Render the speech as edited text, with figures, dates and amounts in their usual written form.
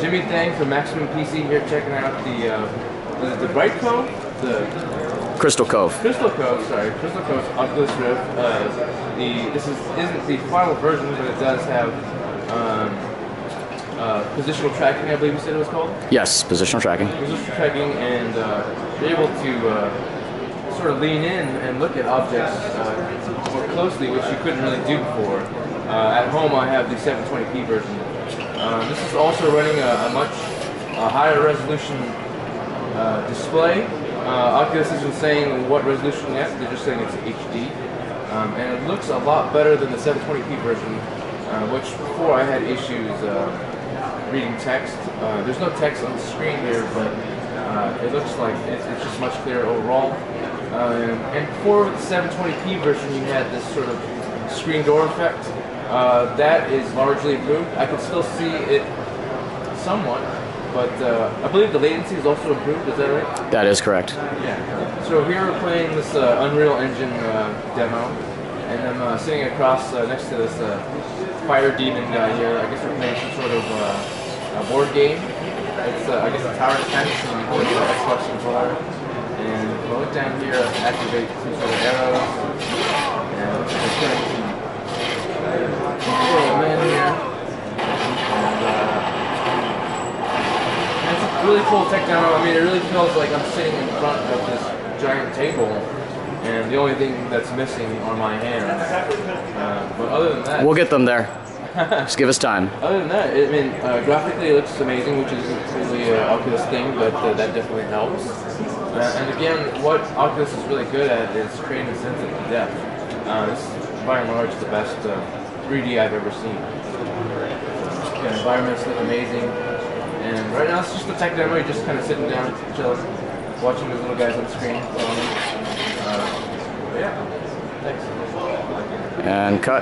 Jimmy Thang from Maximum PC here checking out the Bright Cove? The Crystal Cove. Crystal Cove, sorry. Crystal Cove's Oculus Rift. This isn't the final version, but it does have positional tracking, I believe you said it was called? Yes, positional tracking. Positional tracking, and you're able to sort of lean in and look at objects more closely, which you couldn't really do before. At home, I have the 720p version. This is also running a much higher resolution display. Oculus isn't saying what resolution yet, they're just saying it's HD. And it looks a lot better than the 720p version, which before I had issues reading text. There's no text on the screen here, but it looks like it's just much clearer overall. And before the 720p version, you had this sort of screen door effect. That is largely improved. I can still see it somewhat, but I believe the latency is also improved, is that right? That is correct. Yeah. So here we're playing this Unreal Engine demo, and I'm sitting across next to this fire demon guy here. I guess we're playing some sort of a board game. It's, I guess, a tower defense and you play the Xbox controller. And we'll look down here, activate some sort of arrows, and it's going to really cool technology. I mean, it really feels like I'm sitting in front of this giant table, and the only thing that's missing are my hands. But other than that, we'll get them there. Just give us time. Other than that, I mean, graphically it looks amazing, which isn't really an Oculus thing, but that definitely helps. And again, what Oculus is really good at is creating a sense of depth. This is, by and large, the best 3D I've ever seen. Yeah, environments look amazing. And right now it's just a tech demo, you're just kind of sitting down, chilling, watching those little guys on the screen. Yeah, thanks. And cut.